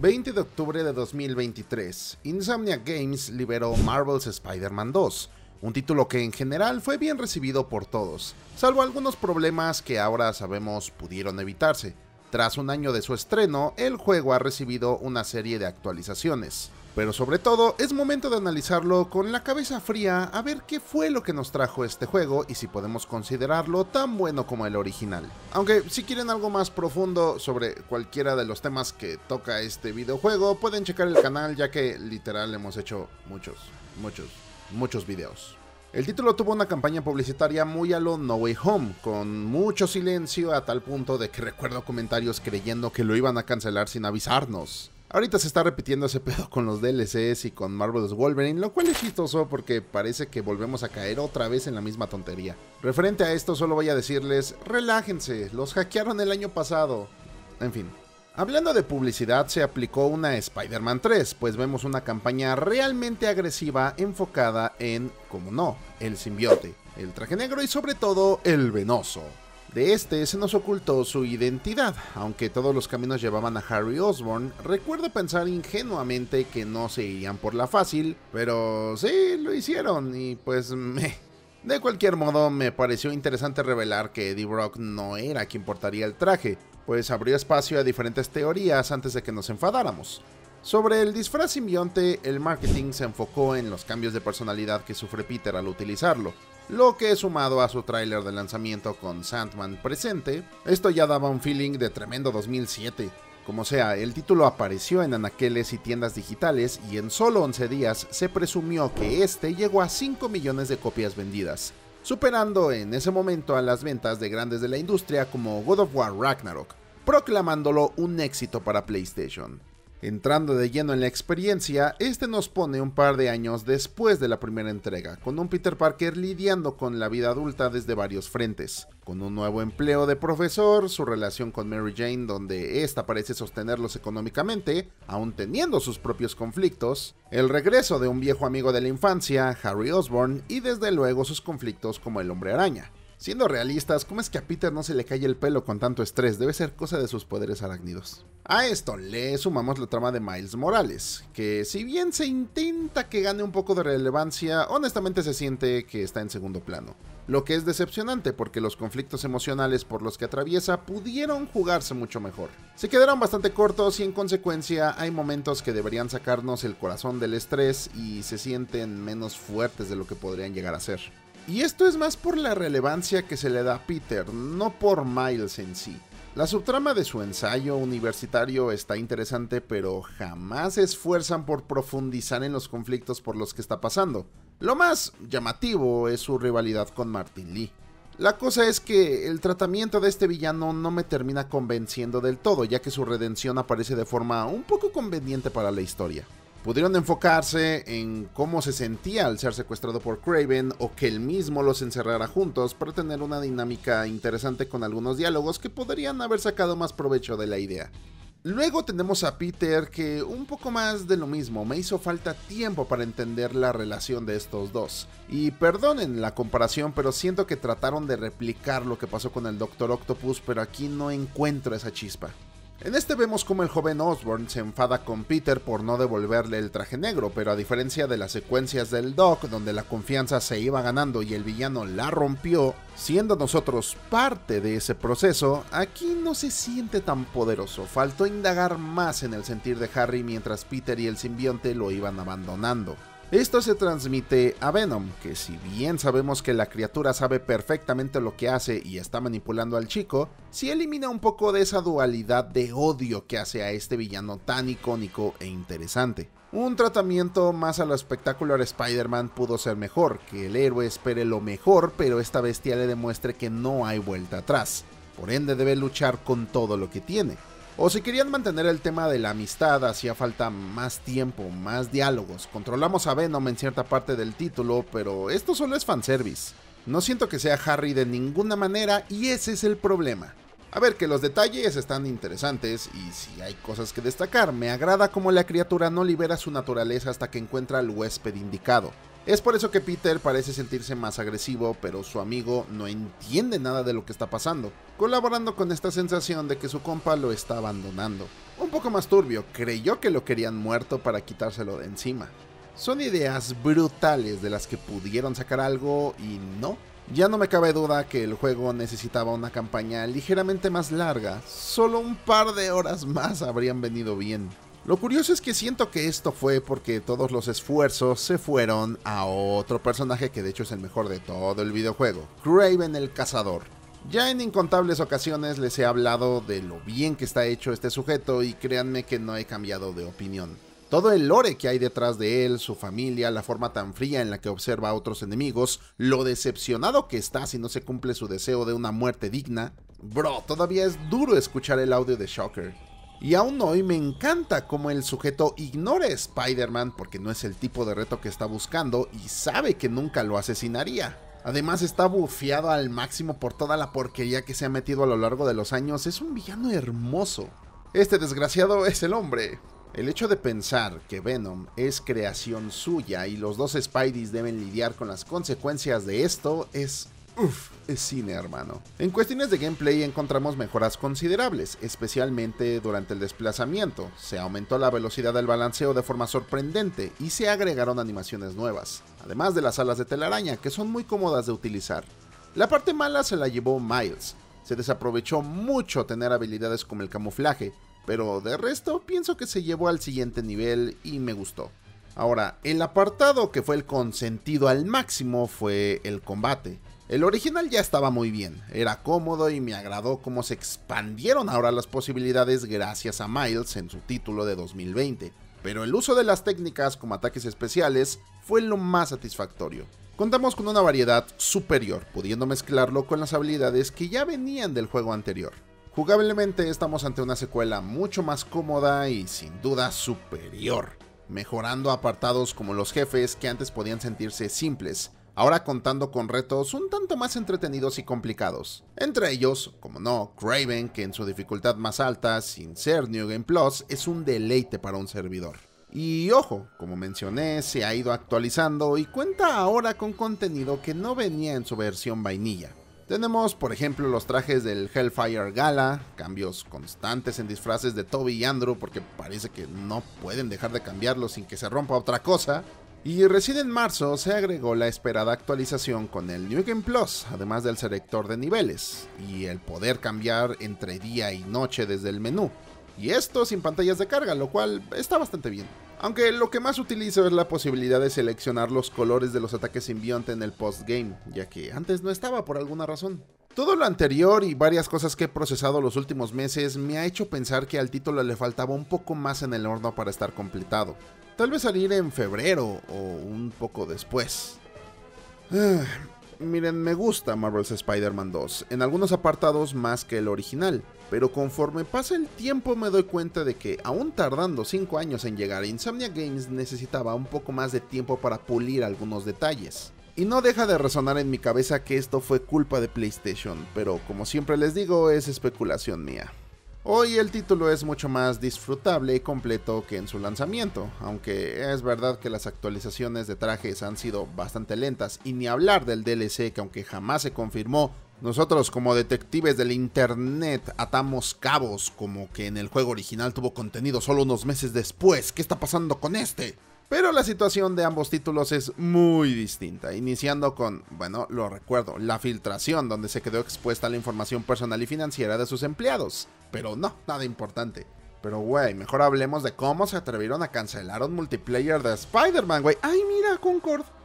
20 de octubre de 2023, Insomniac Games liberó Marvel's Spider-Man 2, un título que en general fue bien recibido por todos, salvo algunos problemas que ahora sabemos pudieron evitarse. Tras un año de su estreno, el juego ha recibido una serie de actualizaciones, pero sobre todo es momento de analizarlo con la cabeza fría a ver qué fue lo que nos trajo este juego y si podemos considerarlo tan bueno como el original. Aunque si quieren algo más profundo sobre cualquiera de los temas que toca este videojuego, pueden checar el canal, ya que literal hemos hecho muchos videos. El título tuvo una campaña publicitaria muy a lo No Way Home, con mucho silencio a tal punto de que recuerdo comentarios creyendo que lo iban a cancelar sin avisarnos. Ahorita se está repitiendo ese pedo con los DLCs y con Marvel's Wolverine, lo cual es chistoso porque parece que volvemos a caer otra vez en la misma tontería. Referente a esto solo voy a decirles, relájense, los hackearon el año pasado. En fin. Hablando de publicidad, se aplicó una Spider-Man 3, pues vemos una campaña realmente agresiva enfocada en, como no, el simbionte, el traje negro y sobre todo el Venoso. De este se nos ocultó su identidad, aunque todos los caminos llevaban a Harry Osborn. Recuerdo pensar ingenuamente que no se irían por la fácil, pero sí, lo hicieron y pues De cualquier modo, me pareció interesante revelar que Eddie Brock no era quien portaría el traje, pues abrió espacio a diferentes teorías antes de que nos enfadáramos. Sobre el disfraz simbionte, el marketing se enfocó en los cambios de personalidad que sufre Peter al utilizarlo, lo que sumado a su tráiler de lanzamiento con Sandman presente, esto ya daba un feeling de tremendo 2007. Como sea, el título apareció en anaqueles y tiendas digitales y en solo 11 días se presumió que este llegó a 5 millones de copias vendidas, superando en ese momento a las ventas de grandes de la industria como God of War Ragnarok, proclamándolo un éxito para PlayStation. Entrando de lleno en la experiencia, este nos pone un par de años después de la primera entrega, con un Peter Parker lidiando con la vida adulta desde varios frentes, con un nuevo empleo de profesor, su relación con Mary Jane donde ésta parece sostenerlos económicamente, aún teniendo sus propios conflictos, el regreso de un viejo amigo de la infancia, Harry Osborn, y desde luego sus conflictos como el Hombre Araña. Siendo realistas, ¿cómo es que a Peter no se le cae el pelo con tanto estrés? Debe ser cosa de sus poderes arácnidos. A esto le sumamos la trama de Miles Morales, que si bien se intenta que gane un poco de relevancia, honestamente se siente que está en segundo plano. Lo que es decepcionante porque los conflictos emocionales por los que atraviesa pudieron jugarse mucho mejor. Se quedaron bastante cortos y en consecuencia hay momentos que deberían sacarnos el corazón del estrés y se sienten menos fuertes de lo que podrían llegar a ser. Y esto es más por la relevancia que se le da a Peter, no por Miles en sí. La subtrama de su ensayo universitario está interesante, pero jamás se esfuerzan por profundizar en los conflictos por los que está pasando. Lo más llamativo es su rivalidad con Martin Lee. La cosa es que el tratamiento de este villano no me termina convenciendo del todo, ya que su redención aparece de forma un poco conveniente para la historia. Pudieron enfocarse en cómo se sentía al ser secuestrado por Kraven o que él mismo los encerrara juntos para tener una dinámica interesante con algunos diálogos que podrían haber sacado más provecho de la idea. Luego tenemos a Peter, que un poco más de lo mismo, me hizo falta tiempo para entender la relación de estos dos. Y perdonen la comparación, pero siento que trataron de replicar lo que pasó con el Doctor Octopus, pero aquí no encuentro esa chispa. En este vemos cómo el joven Osborn se enfada con Peter por no devolverle el traje negro, pero a diferencia de las secuencias del Doc, donde la confianza se iba ganando y el villano la rompió, siendo nosotros parte de ese proceso, aquí no se siente tan poderoso. Faltó indagar más en el sentir de Harry mientras Peter y el simbionte lo iban abandonando. Esto se transmite a Venom, que si bien sabemos que la criatura sabe perfectamente lo que hace y está manipulando al chico, sí elimina un poco de esa dualidad de odio que hace a este villano tan icónico e interesante. Un tratamiento más a lo espectacular Spider-Man pudo ser mejor, que el héroe espere lo mejor, pero esta bestia le demuestre que no hay vuelta atrás, por ende debe luchar con todo lo que tiene. O si querían mantener el tema de la amistad, hacía falta más tiempo, más diálogos. Controlamos a Venom en cierta parte del título, pero esto solo es fanservice. No siento que sea Harry de ninguna manera y ese es el problema. A ver, que los detalles están interesantes y si hay cosas que destacar, me agrada cómo la criatura no libera su naturaleza hasta que encuentra al huésped indicado. Es por eso que Peter parece sentirse más agresivo, pero su amigo no entiende nada de lo que está pasando, colaborando con esta sensación de que su compa lo está abandonando. Un poco más turbio, creyó que lo querían muerto para quitárselo de encima. Son ideas brutales de las que pudieron sacar algo y no. Ya no me cabe duda que el juego necesitaba una campaña ligeramente más larga, solo un par de horas más habrían venido bien. Lo curioso es que siento que esto fue porque todos los esfuerzos se fueron a otro personaje que de hecho es el mejor de todo el videojuego, Kraven el Cazador. Ya en incontables ocasiones les he hablado de lo bien que está hecho este sujeto y créanme que no he cambiado de opinión. Todo el lore que hay detrás de él, su familia, la forma tan fría en la que observa a otros enemigos, lo decepcionado que está si no se cumple su deseo de una muerte digna. Bro, todavía es duro escuchar el audio de Shocker. Y aún hoy me encanta cómo el sujeto ignora a Spider-Man porque no es el tipo de reto que está buscando y sabe que nunca lo asesinaría. Además está bufeado al máximo por toda la porquería que se ha metido a lo largo de los años, es un villano hermoso. Este desgraciado es el hombre. El hecho de pensar que Venom es creación suya y los dos Spideys deben lidiar con las consecuencias de esto es... Uff, es cine, hermano. En cuestiones de gameplay encontramos mejoras considerables, especialmente durante el desplazamiento. Se aumentó la velocidad del balanceo de forma sorprendente y se agregaron animaciones nuevas, además de las alas de telaraña que son muy cómodas de utilizar. La parte mala se la llevó Miles. Se desaprovechó mucho tener habilidades como el camuflaje, pero de resto pienso que se llevó al siguiente nivel y me gustó. Ahora, el apartado que fue el consentido al máximo fue el combate. El original ya estaba muy bien, era cómodo y me agradó cómo se expandieron ahora las posibilidades gracias a Miles en su título de 2020, pero el uso de las técnicas como ataques especiales fue lo más satisfactorio. Contamos con una variedad superior, pudiendo mezclarlo con las habilidades que ya venían del juego anterior. Jugablemente estamos ante una secuela mucho más cómoda y sin duda superior, mejorando apartados como los jefes que antes podían sentirse simples, ahora contando con retos un tanto más entretenidos y complicados. Entre ellos, como no, Kraven, que en su dificultad más alta, sin ser New Game Plus, es un deleite para un servidor. Y ojo, como mencioné, se ha ido actualizando y cuenta ahora con contenido que no venía en su versión vainilla. Tenemos, por ejemplo, los trajes del Hellfire Gala, cambios constantes en disfraces de Toby y Andrew porque parece que no pueden dejar de cambiarlos sin que se rompa otra cosa. Y recién en marzo se agregó la esperada actualización con el New Game Plus, además del selector de niveles, y el poder cambiar entre día y noche desde el menú, y esto sin pantallas de carga, lo cual está bastante bien. Aunque lo que más utilizo es la posibilidad de seleccionar los colores de los ataques simbionte en el postgame, ya que antes no estaba por alguna razón. Todo lo anterior y varias cosas que he procesado los últimos meses me ha hecho pensar que al título le faltaba un poco más en el horno para estar completado. Tal vez salir en febrero o un poco después. Miren, me gusta Marvel's Spider-Man 2, en algunos apartados más que el original, pero conforme pasa el tiempo me doy cuenta de que, aún tardando 5 años en llegar, Insomniac Games necesitaba un poco más de tiempo para pulir algunos detalles. Y no deja de resonar en mi cabeza que esto fue culpa de PlayStation, pero como siempre les digo, es especulación mía. Hoy el título es mucho más disfrutable y completo que en su lanzamiento, aunque es verdad que las actualizaciones de trajes han sido bastante lentas y ni hablar del DLC que aunque jamás se confirmó, nosotros como detectives del internet atamos cabos como que en el juego original tuvo contenido solo unos meses después, ¿qué está pasando con este? Pero la situación de ambos títulos es muy distinta, iniciando con, bueno, lo recuerdo, la filtración donde se quedó expuesta la información personal y financiera de sus empleados. Pero no, nada importante. Pero güey, mejor hablemos de cómo se atrevieron a cancelar un multiplayer de Spider-Man, güey. ¡Ay, mira, Concord!